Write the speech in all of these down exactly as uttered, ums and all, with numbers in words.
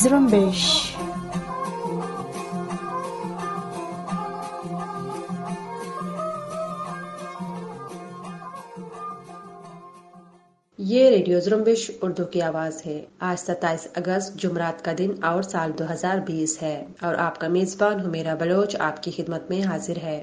ज़्रुम्बेश। ये रेडियो ज़्रुम्बेश उर्दू की आवाज़ है। आज सत्ताईस अगस्त जुमरात का दिन और साल दो हज़ार बीस है और आपका मेजबान हुमैरा बलोच आपकी खिदमत में हाजिर है।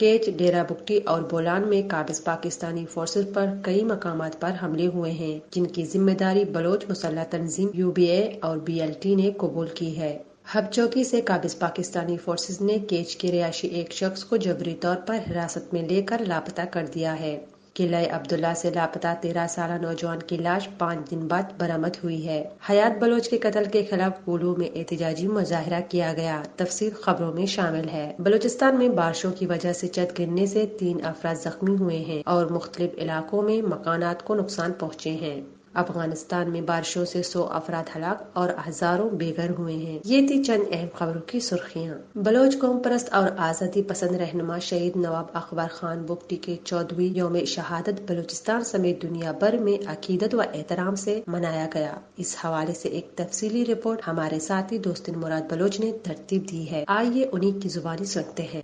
केच, डेरा बुक्टी और बोलान में काबिज पाकिस्तानी फोर्सेस पर कई मकामात पर हमले हुए हैं जिनकी जिम्मेदारी बलोच मुसल्लह तंजीम यू बी ए और बी एल टी ने कबूल की है। हबचौकी से काबिज पाकिस्तानी फोर्सेस ने केच के रिहायशी एक शख्स को जबरी तौर पर हिरासत में लेकर लापता कर दिया है। किले अब्दुल्ला से लापता तेरह साल नौजवान की लाश पाँच दिन बाद बरामद हुई है। हयात बलोच के कत्ल के खिलाफ कुल्लू में एहतजाजी मुजाहरा किया गया। तफसील खबरों में शामिल है। बलूचिस्तान में बारिशों की वजह से छत गिरने से तीन अफराद जख्मी हुए हैं और मुख्तलिफ इलाकों में मकानात को नुकसान पहुँचे हैं। अफगानिस्तान में बारिशों से सौ अफराद हलाक और हजारों बेघर हुए हैं। ये थी चंद अहम खबरों की सुर्खियाँ। बलोच कौम परस्त और आज़ादी पसंद रहनुमा शहीद नवाब अकबर खान बुगटी के चौदहवीं योम शहादत बलूचिस्तान समेत दुनिया भर में अकीदत व एहतराम से मनाया गया। इस हवाले से एक तफसीली रिपोर्ट हमारे साथी दोस्तिन मुराद बलोच ने तरतीब दी है। आइए उन्हीं की जुबानी सुनते हैं।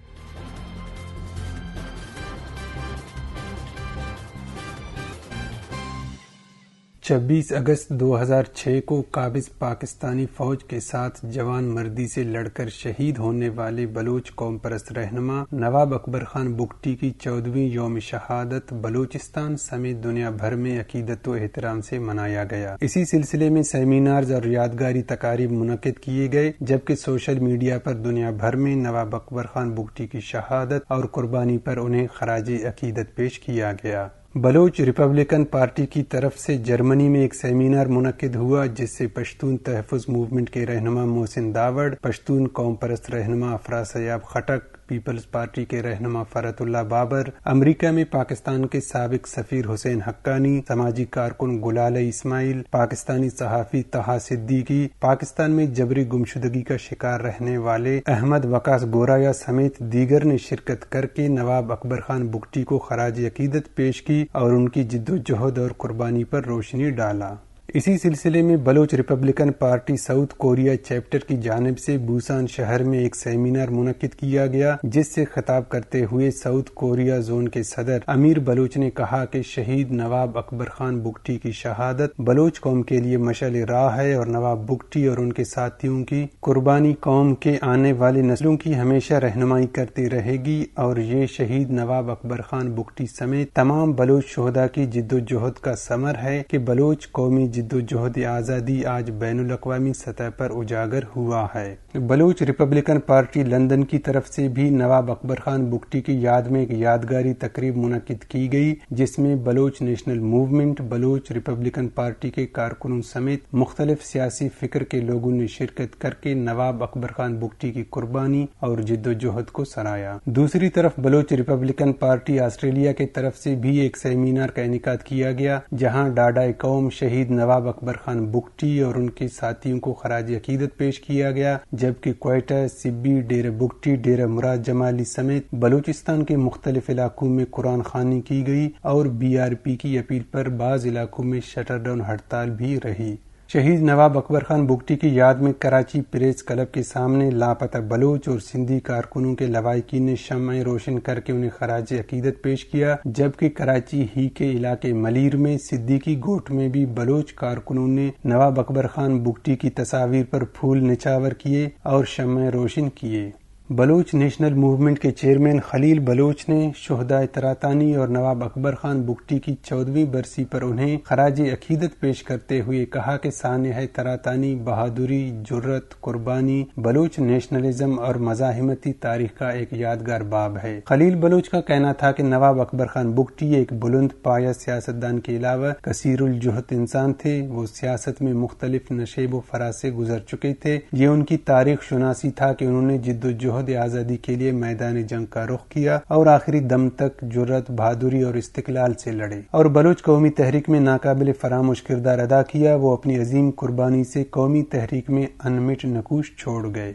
छब्बीस अगस्त दो हज़ार छह को काबिज पाकिस्तानी फौज के साथ जवान मर्दी से लड़कर शहीद होने वाले बलोच कौम परस्त रहनुमा नवाब अकबर खान बुगटी की चौदहवीं यौम शहादत बलूचिस्तान समेत दुनिया भर में अकीदत व एहतराम से मनाया गया। इसी सिलसिले में सेमिनार्स और यादगारी तकारीब मुनक़िद किए गए, जबकि सोशल मीडिया पर दुनिया भर में नवाब अकबर खान बुगटी की शहादत और कुर्बानी पर उन्हें खराजे अकीदत पेश किया गया। बलोच रिपब्लिकन पार्टी की तरफ से जर्मनी में एक सेमिनार मुनक़िद हुआ जिससे पश्तून तहफ़ुज़ मूवमेंट के रहनुमा मोहसिन दावर, पश्तून कौम परस्त रहनुमा अफरासयाब खटक, पीपल्स पार्टी के रहनुमा फरहतुल्लाह बाबर, अमेरिका में पाकिस्तान के साबिक सफीर हुसैन हक्कानी, समाजी कारकुन गुलाले इस्माइल, पाकिस्तानी सहाफ़ी तहा सिद्दीकी, पाकिस्तान में जबरी गुमशुदगी का शिकार रहने वाले अहमद वकास गोराया समेत दीगर ने शिरकत करके नवाब अकबर खान बुगटी को खराज अकीदत पेश की और उनकी जिद्दोजहद और कुर्बानी पर रोशनी डाला। इसी सिलसिले में Baloch republican party South Korea chapter की जानिब से बुसान शहर में एक सेमिनार मुनक़िद किया गया जिससे खिताब करते हुए साउथ कोरिया जोन के सदर अमीर बलोच ने कहा कि शहीद नवाब अकबर खान बुगटी की शहादत बलोच कौम के लिए मशाल राह है और नवाब बुगटी और उनके साथियों की कुर्बानी कौम के आने वाली नस्लों की हमेशा रहनुमाई करती रहेगी और ये शहीद नवाब अकबर खान बुगटी समेत तमाम बलोच शोहदा की जिद्दोजहद का समर है कि बलोच कौमी जिद्दोजहद आज़ादी आज बैनुल अक़वामी सतह पर उजागर हुआ है। बलोच रिपब्लिकन पार्टी लंदन की तरफ से भी नवाब अकबर खान बुगटी की याद में एक यादगारी तकरीब मुनक़िद की गई जिसमें Baloch national movement, Baloch republican party के कारकुनों समेत मुख्तलिफ सियासी फिक्र के लोगों ने शिरकत करके नवाब अकबर खान बुगटी की कुर्बानी और जिद्दोजहद को सराहा। दूसरी तरफ बलोच रिपब्लिकन पार्टी ऑस्ट्रेलिया की तरफ से भी एक सेमिनार का इनेकाद किया गया जहाँ डाडाए कौम शहीद नवाब अकबर खान बुगटी और उनके साथियों को खराज अकीदत पेश किया गया, जबकि क्वेटा, सिब्बी, डेरा बुगटी, डेरा मुराद जमाली समेत बलूचिस्तान के मुख्तलिफ इलाकों में कुरान खानी की गई और बी आर पी की अपील पर बाज इलाकों में शटर डाउन हड़ताल भी रही। शहीद नवाब अकबर खान बुगटी की याद में कराची प्रेस क्लब के सामने लापता बलोच और सिंधी कारकुनों के लवाहिकी ने शम्में रोशन करके उन्हें खराज अकीदत पेश किया, जबकि कराची ही के इलाके मलीर में सिद्दीकी गोट में भी बलोच कारकुनों ने नवाब अकबर खान बुगटी की तस्वीर पर फूल निचावर किए और शम्में रोशन किए। बलोच नेशनल मूवमेंट के चेयरमैन खलील बलोच ने शोहदाए तरातानी और नवाब अकबर खान बुगटी की चौदहवीं बरसी पर उन्हें खराजे अकीदत पेश करते हुए कहा कि सानिहा तरातानी बहादुरी, जुर्रत, कुर्बानी बलोच नेशनलिज्म और मज़ाहिमती तारीख का एक यादगार बाब है। खलील बलोच का कहना था कि नवाब अकबर खान बुगटी एक बुलंद पाया सियासतदान के अलावा कसीरुल जुहद इंसान थे। वो सियासत में मुख्तलिफ नशेब व फराज से गुजर चुके थे। ये उनकी तारीख शुनासी था कि उन्होंने जिद्दोजहद जद्दोजहद आज़ादी के लिए मैदान जंग का रुख किया और आखिरी दम तक जुर्रत, बहादुरी और इस्तिकलाल से लड़े और बलोच कौमी तहरीक में नाकाबिल फरामोश किरदार अदा किया। वो अपनी अजीम कुर्बानी से कौमी तहरीक में अनमिट नकूश छोड़ गए।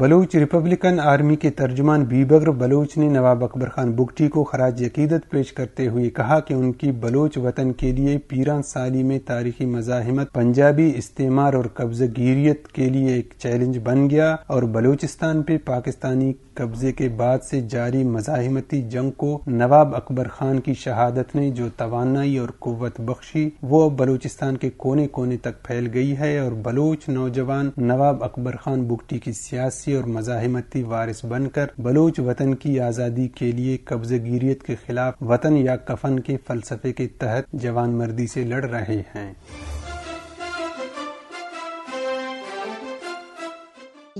बलोच रिपब्लिकन आर्मी के तर्जुमान बीबगर बलोच ने नवाब अकबर खान बुगटी को खराज अकीदत पेश करते हुए कहा कि उनकी बलोच वतन के लिए पीरान साली में तारीखी मज़ाहिमत पंजाबी इस्तेमार और कब्ज़गीरियत के लिए एक चैलेंज बन गया और बलोचिस्तान पे पाकिस्तानी कब्जे के बाद से जारी मज़ाहिमती जंग को नवाब अकबर खान की शहादत ने जो तवानाई और कुव्वत बख्शी वो अब बलोचिस्तान के कोने कोने तक फैल गई है और बलोच नौजवान नवाब अकबर खान बुगटी की सियासत और मज़ाहिमती वारिस बनकर बलोच वतन की आज़ादी के लिए कब्ज़गीरियत के खिलाफ वतन या कफन के फलसफे के तहत जवान मर्दी से लड़ रहे हैं।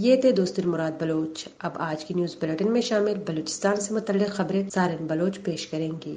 ये थे दोस्तों मुराद बलोच। अब आज की न्यूज़ बुलेटिन में शामिल बलूचिस्तान से मुतल्लिक़ खबरें ज़ारिन बलोच पेश करेंगी।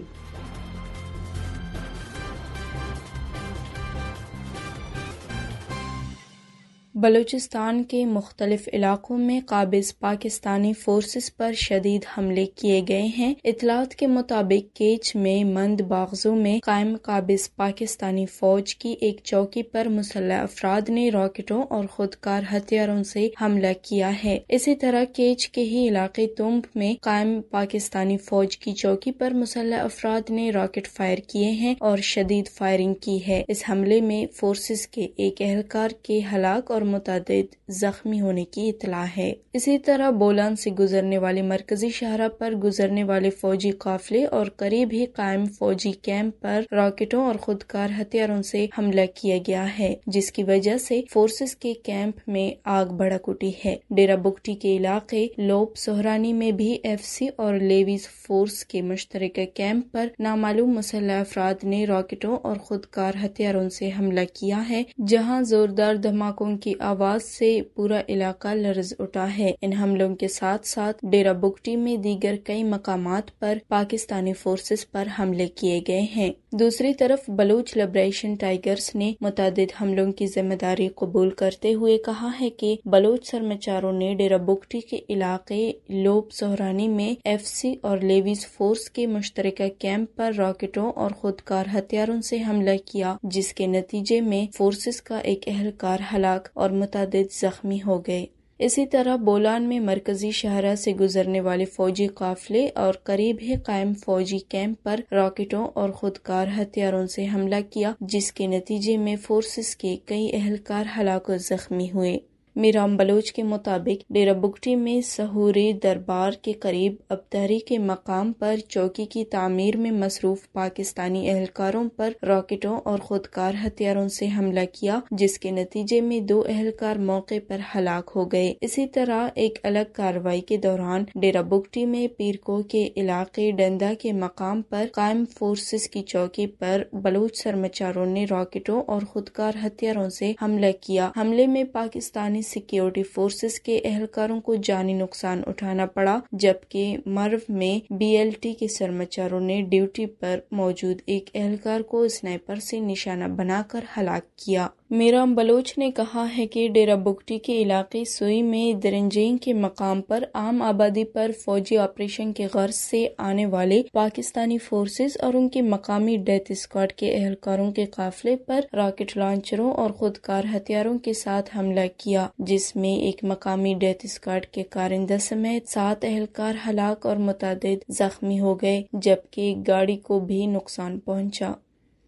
बलूचिस्तान के मुख्तलिफ इलाकों में काबिज पाकिस्तानी फोर्सेस पर शदीद हमले किए गए हैं। इतलात के मुताबिक केच में मंद बागजों में कायम काबिज पाकिस्तानी फौज की एक चौकी पर मुसल्लह अफराद ने रॉकेटों और खुदकार हथियारों से हमला किया है। इसी तरह केच के ही इलाके तुम्ब में कायम पाकिस्तानी फौज की चौकी पर मुसल्लह अफराद ने रॉकेट फायर किए हैं और शदीद फायरिंग की है। इस हमले में फोर्सेस के एक एहलकार के हलाक और मुतादिद जख्मी होने की इतला है। इसी तरह बोलान से गुजरने वाले मरकजी शहरा पर गुजरने वाले फौजी काफिले और करीब ही कायम फौजी कैंप पर रॉकेटों और खुदकार हथियारों से हमला किया गया है, जिसकी वजह से फोर्सेस के कैंप में आग भड़क उठी है। डेरा बुगटी के इलाके लोब सोहरानी में भी एफसी और लेवीज फोर्स के मुश्तरका कैंप पर नामालूम मुसल्लह अफराद ने रॉकेटों और खुदकार हथियारों से हमला किया है, जहाँ जोरदार धमाकों की आवाज से पूरा इलाका लरज उठा है। इन हमलों के साथ साथ डेरा बुगटी में दीगर कई मकामात पर पाकिस्तानी फोर्सेस पर हमले किए गए हैं। दूसरी तरफ बलोच लिबरेशन टाइगर्स ने मुतादिद हमलों की जिम्मेदारी कबूल करते हुए कहा है कि बलोच सरमाचारों ने डेरा बुगटी के इलाके लोब सोहरानी में एफसी और लेवीज फोर्स के मुश्तरका कैंप पर रॉकेटों और खुदकार हथियारों से हमला किया, जिसके नतीजे में फोर्सेस का एक एहलकार हलाक और मुतादिद जख्मी हो गए। इसी तरह बोलान में मरकजी शहरा से गुजरने वाले फौजी काफिले और करीब ही कायम फौजी कैंप पर रॉकेटों और खुदकार हथियारों से हमला किया, जिसके नतीजे में फोर्सेस के कई एहलकार हलाक और जख्मी हुए। मिरान बलोच के मुताबिक डेरा बुगटी में सहूरी दरबार के करीब अबतहरी के मकाम पर चौकी की तामीर में मसरूफ पाकिस्तानी एहलकारों पर रॉकेटों और खुदकार हथियारों से हमला किया, जिसके नतीजे में दो एहलकार मौके पर हलाक हो गए। इसी तरह एक अलग कार्रवाई के दौरान डेरा बुगटी में पीरको के इलाके डंदा के मकाम पर कायम फोर्सेस की चौकी पर बलोच सरमाचारों ने रॉकेटों और खुदकार हथियारों से हमला किया। हमले में पाकिस्तानी सिक्योरिटी फोर्सेस के एहलकारों को जानी नुकसान उठाना पड़ा, जबकि मर्व में बीएलटी के कर्मचारियों ने ड्यूटी पर मौजूद एक एहलकार को स्नाइपर से निशाना बनाकर हलाक किया। मिरान बलोच ने कहा है कि डेरा बुगटी के इलाके सुई में दरंजेंग के मकाम पर आम आबादी पर फौजी ऑपरेशन के गर्ज से आने वाले पाकिस्तानी फोर्सेस और उनके मकामी डेथ स्क्वाड के एहलकारों के काफिले पर रॉकेट लॉन्चरों और खुदकार हथियारों के साथ हमला किया, जिसमें एक मकामी डेथ स्क्वाड के कारिंदा समेत सात एहलकार हलाक और मुतादिद जख्मी हो गए, जबकि एक गाड़ी को भी नुकसान पहुँचा।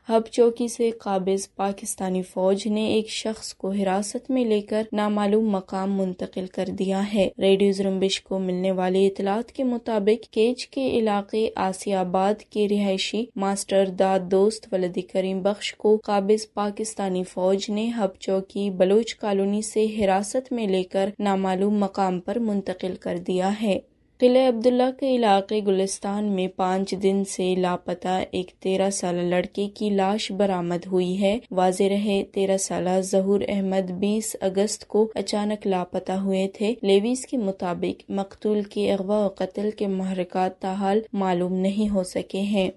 हब चौकी से काबिज पाकिस्तानी फौज ने एक शख्स को हिरासत में लेकर नामालूम मकाम मुंतकिल कर दिया है। रेडियो ज़रुम्बिश को मिलने वाली इतलात के मुताबिक केच के इलाके आसियाबाद के रिहायशी मास्टर दाद दोस्त वलदी करीम बख्श को काबिज पाकिस्तानी फौज ने हब चौकी बलोच कॉलोनी से हिरासत में लेकर नामालूम मकाम पर मुंतकिल कर दिया है। किले अब्दुल्ला के इलाके गुलिस्तान में पाँच दिन से लापता एक तेरह साल लड़के की लाश बरामद हुई है। वाजे रहे तेरह साल ज़हूर अहमद बीस अगस्त को अचानक लापता हुए थे। लेवीज के मुताबिक मकतूल के अगवा और कत्ल के महरकात ताहाल मालूम नहीं हो सके हैं।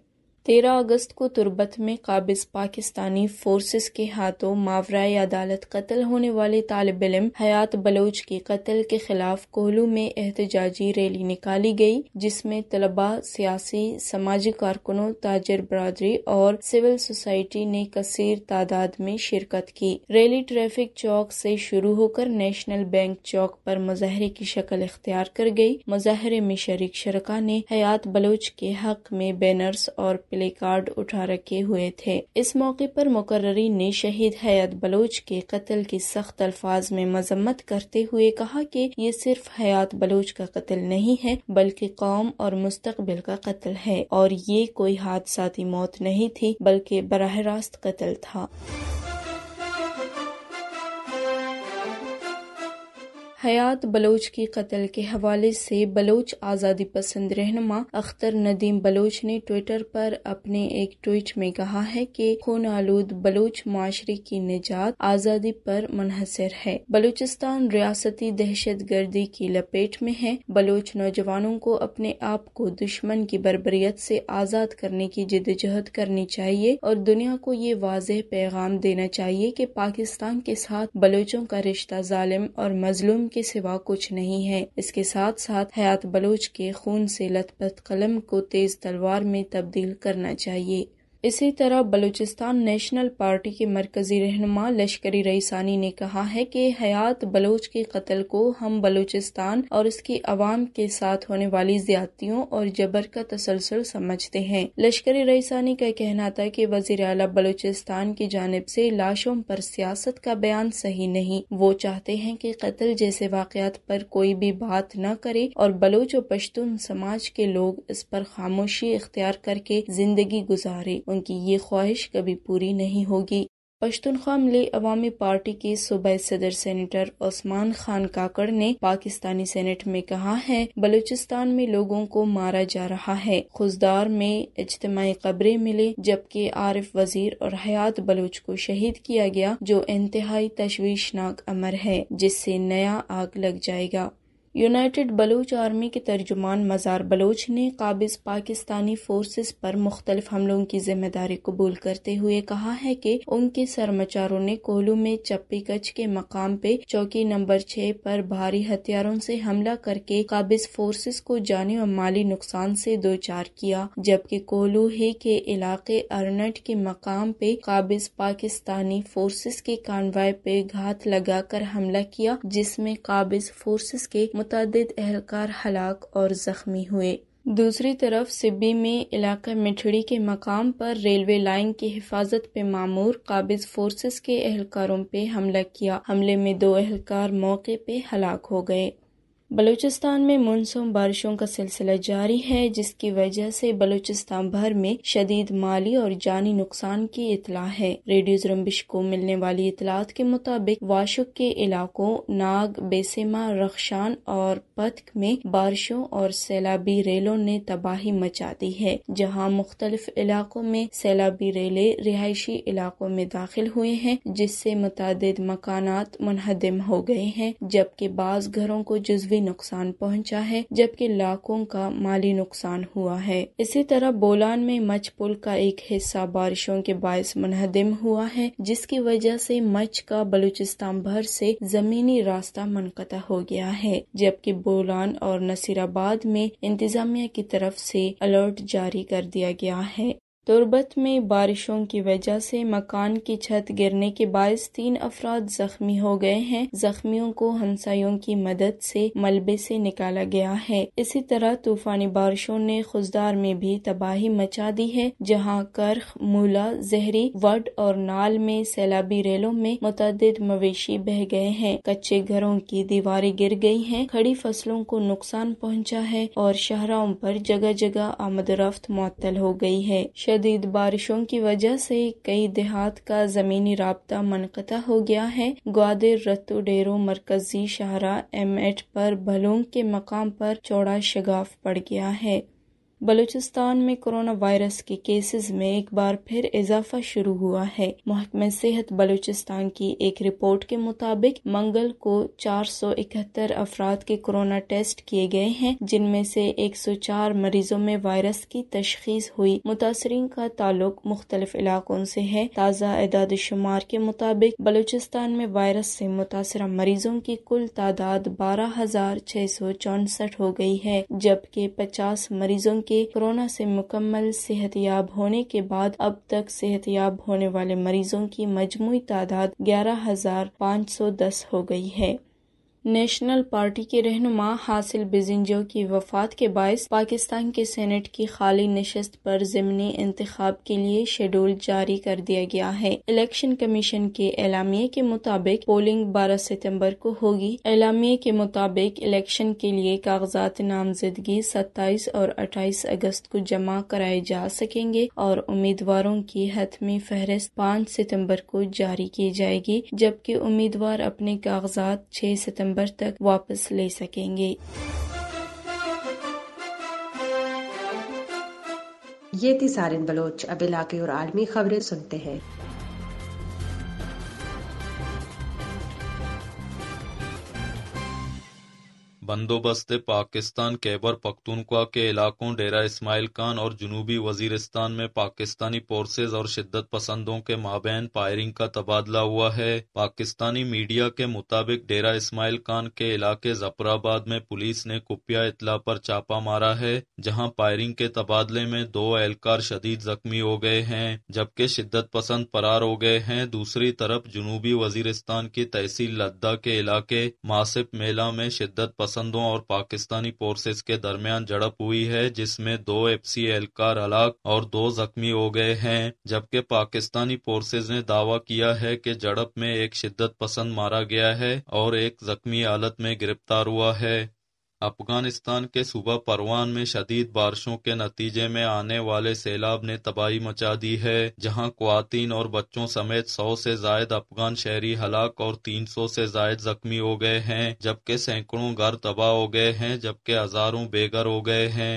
तेरह अगस्त को तुर्बत में काबिज पाकिस्तानी फोर्सेस के हाथों मावराए अदालत कत्ल होने वाले तालिब इल्म हयात बलोच के कत्ल के खिलाफ कोहलू में एहतजाजी रैली निकाली गई, जिसमें तलबा, सियासी समाजी कारकुनों, ताजर बरादरी और सिविल सोसाइटी ने कसीर तादाद में शिरकत की। रैली ट्रैफिक चौक से शुरू होकर नेशनल बैंक चौक पर मुजाहरे की शक्ल इख्तियार कर गई। मुजाहरे में शरीक शरका ने हयात बलोच के हक में बैनर्स और प्ले कार्ड उठा रखे हुए थे। इस मौके पर मुकर्रिरीन ने शहीद हयात बलोच के कत्ल की सख्त अल्फाज में मजम्मत करते हुए कहा कि ये सिर्फ हयात बलोच का कत्ल नहीं है बल्कि कौम और मुस्तकबिल का कत्ल है और ये कोई हादसाती मौत नहीं थी बल्कि बराह रास्त कत्ल था। हयात बलोच की कत्ल के हवाले से बलोच आज़ादी पसंद रहनुमा अख्तर नदीम बलोच ने ट्विटर पर अपने एक ट्वीट में कहा है कि खून आलूद बलोच माशरे की निजात आज़ादी पर मुनहसर है। बलूचिस्तान रियासती दहशत गर्दी की लपेट में है। बलोच नौजवानों को अपने आप को दुश्मन की बर्बरियत से आज़ाद करने की जदोजहद करनी चाहिए और दुनिया को ये वाज़ेह पैगाम देना चाहिए कि पाकिस्तान के साथ बलोचों का रिश्ता जालिम और मजलूम के सिवा कुछ नहीं है। इसके साथ साथ हयात बलोच के खून से लथपथ कलम को तेज तलवार में तब्दील करना चाहिए। इसी तरह बलूचिस्तान नेशनल पार्टी के मरकजी रहनुमा लश्करी रईसानी ने कहा है कि हयात बलोच के कत्ल को हम बलूचिस्तान और इसकी आवाम के साथ होने वाली ज्यादतियों और जबर का तसलसल समझते हैं। लश्करी रईसानी का कहना था कि वजीर आला बलूचिस्तान की जानिब से लाशों पर सियासत का बयान सही नहीं। वो चाहते हैं कि कत्ल जैसे वाकयात पर कोई भी बात न करे और बलोच और पश्तून समाज के लोग इस पर खामोशी इख्तियार करके जिंदगी गुजारे। उनकी ये ख्वाहिश कभी पूरी नहीं होगी। पश्तूनख्वा मिले अवामी पार्टी के सूबा सदर सेनेटर उस्मान खान काकड़ ने पाकिस्तानी सेनेट में कहा है बलूचिस्तान में लोगों को मारा जा रहा है। खुजदार में इज्तिमाई कब्रें मिले जबकि आरिफ वजीर और हयात बलोच को शहीद किया गया जो इंतहाई तशवीशनाक अमर है जिससे नया आग लग जाएगा। यूनाइटेड बलोच आर्मी के तर्जुमान मज़ार बलोच ने काबिज पाकिस्तानी फोर्सेस पर मुख्तलिफ हमलों की जिम्मेदारी कबूल करते हुए कहा है कि उनके सरमचारों ने कोहलू में चप्पी कच के मकाम पे चौकी नंबर छह पर भारी हथियारों से हमला करके काबिज फोर्सेस को जानी और माली नुकसान से दो चार किया, जबकि कोहलू ही के इलाके अरनट के मकाम पे काबिज पाकिस्तानी फोर्सेस के कानवाय पे घात लगा कर हमला किया जिसमे काबिज फोर्सेस के मुतादिद एहलकार हलाक और जख्मी हुए। दूसरी तरफ सिब्बी में इलाका मिठड़ी के मकाम पर रेलवे लाइन की हिफाजत पे मामूर काबिज फोर्सेस के एहलकारों पे हमला किया। हमले में दो एहलकार मौके पे हलाक हो गए। बलूचिस्तान में मानसून बारिशों का सिलसिला जारी है जिसकी वजह से बलूचिस्तान भर में शदीद माली और जानी नुकसान की इतला है। रेडियो ज़रुम्बिश को मिलने वाली इतलात के मुताबिक वाशुक के इलाकों नाग, बेसेमा, रखशान और पथक में बारिशों और सैलाबी रेलों ने तबाही मचा दी है, जहां मुख्तलिफ इलाकों में सैलाबी रेलें रिहायशी इलाकों में दाखिल हुए हैं जिससे मुतादिद मकानात मुनहदम हो गए हैं जबकि बाज घरों को जुज़वी नुकसान पहुंचा है जबकि लाखों का माली नुकसान हुआ है। इसी तरह बोलान में मच पुल का एक हिस्सा बारिशों के बायस मुनहदिम हुआ है जिसकी वजह से मच का बलूचिस्तान भर से जमीनी रास्ता मुनक़ता हो गया है, जबकि बोलान और नसीराबाद में इंतजामिया की तरफ से अलर्ट जारी कर दिया गया है। तुर्बत में बारिशों की वजह से मकान की छत गिरने के बायस तीन अफराद जख्मी हो गए हैं। जख्मियों को हमसायों की मदद से मलबे से निकाला गया है। इसी तरह तूफानी बारिशों ने खुजदार में भी तबाही मचा दी है, जहां कर्ख, मूला, जहरी, वड और नाल में सैलाबी रेलों में मुतअद्दिद मवेशी बह गए हैं। कच्चे घरों की दीवारें गिर गई हैं, खड़ी फसलों को नुकसान पहुँचा है और शहरों पर जगह जगह आमदरफ्त मुअत्तल हो गई है। शदीद बारिशों की वजह से कई देहात का जमीनी राबता मुनक़ता हो गया है। ग्वादर, रत्तू, डेरो, मरकजी शाहरा, एम एट पर भलोंग के मकाम पर चौड़ा शगाफ पड़ गया है। बलूचिस्तान में कोरोना वायरस के केसेस में एक बार फिर इजाफा शुरू हुआ है। महकमे सेहत बलूचिस्तान की एक रिपोर्ट के मुताबिक मंगल को चार सौ इकहत्तर अफराद के कोरोना टेस्ट किए गए हैं, जिनमें से एक सौ चार मरीजों में वायरस की तशखीस हुई। मुतासरीन का ताल्लुक मुख्तलिफ इलाकों से है। ताज़ा एदाद शुमार के मुताबिक बलूचिस्तान में वायरस से मुतासरा मरीजों की कुल तादाद बारह हजार छह सौ चौसठ हो गई है, जबकि पचास मरीजों के कोरोना से मुकम्मल सेहतयाब होने के बाद अब तक सेहतयाब होने वाले मरीजों की मजमूई तादाद ग्यारह हजार पाँच सौ दस हो गई है। नेशनल पार्टी के रहनुमा हासिल बिजिंजो की वफात के बायस पाकिस्तान के सेनेट की खाली नशस्त पर ज़िमनी इंतखाब के लिए शेड्यूल जारी कर दिया गया है। इलेक्शन कमीशन के एलामिये के मुताबिक पोलिंग बारह सितंबर को होगी। एलामिये के मुताबिक इलेक्शन के लिए कागजात नामजदगी सत्ताईस और अट्ठाईस अगस्त को जमा कराए जा सकेंगे और उम्मीदवारों की हतमी फहरिस्त पाँच सितम्बर को जारी की जाएगी, जबकि उम्मीदवार अपने कागजात छह सितम्बर तक वापस ले सकेंगे। ये थी सारिन बलोच। अब इलाके और आलमी खबरें सुनते हैं। बंदोबस्त पाकिस्तान खैबर पख्तूनख्वा के इलाकों डेरा इस्माइल खान और जुनूबी वजीरिस्तान में पाकिस्तानी फोर्सेज और शिद्दत पसंदों के माबैन फायरिंग का तबादला हुआ है। पाकिस्तानी मीडिया के मुताबिक डेरा इस्माइल खान के इलाके जफराबाद में पुलिस ने खुफिया इतला पर छापा मारा है, जहां फायरिंग के तबादले में दो एहलकार शदीद जख्मी हो गए हैं, जबकि शिद्दत पसंद फरार हो गए हैं। दूसरी तरफ जुनूबी वजीरिस्तान की तहसील लद्दा के इलाके मासिफ मेला में शिद्दत पसंदों और पाकिस्तानी फोर्सेज के दरमियान झड़प हुई है, जिसमें दो एफ सी एहलकार हलाक और दो जख्मी हो गए हैं, जबकि पाकिस्तानी फोर्सेज ने दावा किया है कि झड़प में एक शिद्दत पसंद मारा गया है और एक जख्मी हालत में गिरफ्तार हुआ है। अफगानिस्तान के सूबा परवान में शदीद बारिशों के नतीजे में आने वाले सैलाब ने तबाही मचा दी है, जहां ख्वातीन और बच्चों समेत सौ से ज्यादा अफगान शहरी हलाक और तीन सौ से ज्यादा जख्मी हो गए हैं, जबकि सैकड़ों घर तबाह हो गए हैं, जबकि हजारों बेघर हो गए हैं।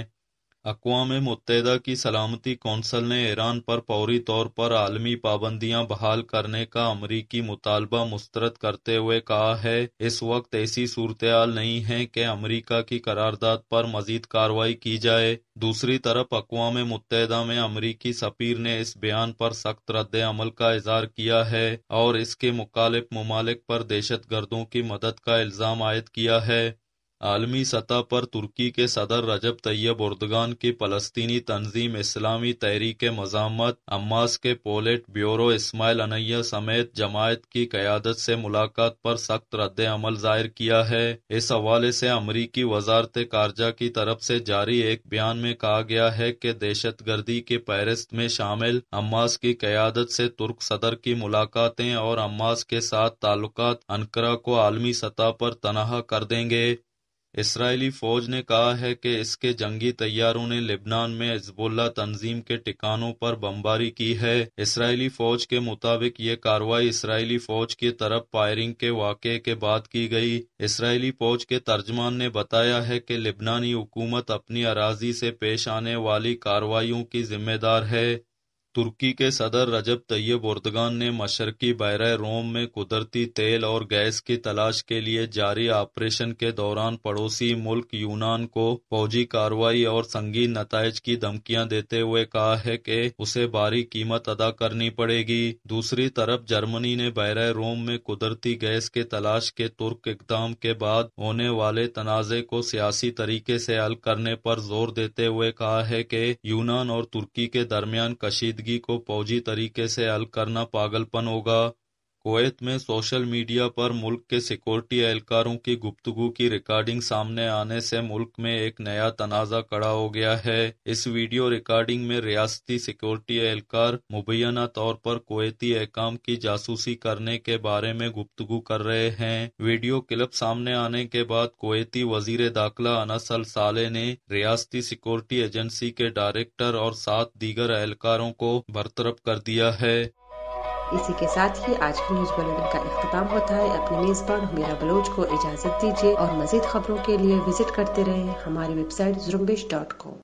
अक़वाम मुत्तहिदा की सलामती कौंसल ने ईरान पर फौरी तौर पर आलमी पाबंदियां बहाल करने का अमरीकी मुतालबा मुस्तरद करते हुए कहा है। इस वक्त ऐसी सूरत-ए-हाल नहीं है कि अमरीका की करारदाद पर मजीद कार्रवाई की जाए। दूसरी तरफ अक़वाम मुत्तहिदा में अमरीकी सफीर ने इस बयान पर सख्त रद्द-ए-अमल का इजहार किया है और इसके मुखालिफ ममालिक पर दहशत गर्दों की मदद का इल्ज़ाम आयद किया है। आलमी सतह पर तुर्की के सदर रजब तैयब उर्दगान की फलस्तीनी तंजीम इस्लामी तहरीक मज़ामत अम्मास के पोलिट ब्यूरो इस्माइल अनैया समेत जमायत की क़यादत से मुलाकात पर सख्त रद्द-ए-अमल जाहिर किया है। इस हवाले से अमरीकी वजारत खारजा की तरफ से जारी एक बयान में कहा गया है कि दहशत गर्दी के फहरिस्त में शामिल अम्मास की क़यादत से तुर्क सदर की मुलाकातें और अम्मास के साथ ताल्लुकात अंकारा को आलमी सतह पर तनहा कर देंगे। इसराइली फौज ने कहा है कि इसके जंगी तैयारों ने लेबनान में हिज़्बुल्लाह तंजीम के ठिकानों पर बमबारी की है। इसराइली फौज के मुताबिक ये कार्रवाई इसराइली फौज की तरफ फायरिंग के वाक़े के बाद की गई। इसराइली फौज के तर्जमान ने बताया है कि लेबनानी हुकूमत अपनी अराजी से पेश आने वाली कार्रवाइयों की जिम्मेदार है। तुर्की के सदर रजब तैयब उर्दगान ने मशरकी बहरा रोम में कुदरती तेल और गैस की तलाश के लिए जारी ऑपरेशन के दौरान पड़ोसी मुल्क यूनान को फौजी कार्रवाई और संगीन नताइज की धमकियां देते हुए कहा है कि उसे भारी कीमत अदा करनी पड़ेगी। दूसरी तरफ जर्मनी ने बहरा रोम में कुदरती गैस के तलाश के तुर्क इकदाम के बाद होने वाले तनाज़े को सियासी तरीके से हल करने पर जोर देते हुए कहा है कि यूनान और तुर्की के दरमियान कशीद को फौजी तरीके से हल करना पागलपन होगा। कुवैत में सोशल मीडिया पर मुल्क के सिक्योरिटी एहलकारों की गुफ्तगू की रिकॉर्डिंग सामने आने से मुल्क में एक नया तनाज़ा खड़ा हो गया है। इस वीडियो रिकॉर्डिंग में रियासती सिक्योरिटी एहलकार मुबैना तौर पर कुवैती अहकाम की जासूसी करने के बारे में गुफ्तगू कर रहे हैं। वीडियो क्लिप सामने आने के बाद कुवैती वजीर दाखिला अनस अल साले ने रियासती सिक्योरिटी एजेंसी के डायरेक्टर और सात दीगर एहलकारों को बरतरफ कर दिया है। इसी के साथ ही आज के न्यूज़ बुलेटिन का इख्तिताम होता है। अपने मेज़बान हुमैरा बलोच को इजाज़त दीजिए और मज़ीद खबरों के लिए विजिट करते रहें हमारी वेबसाइट ज़ुरुम्बेश डॉट कॉम।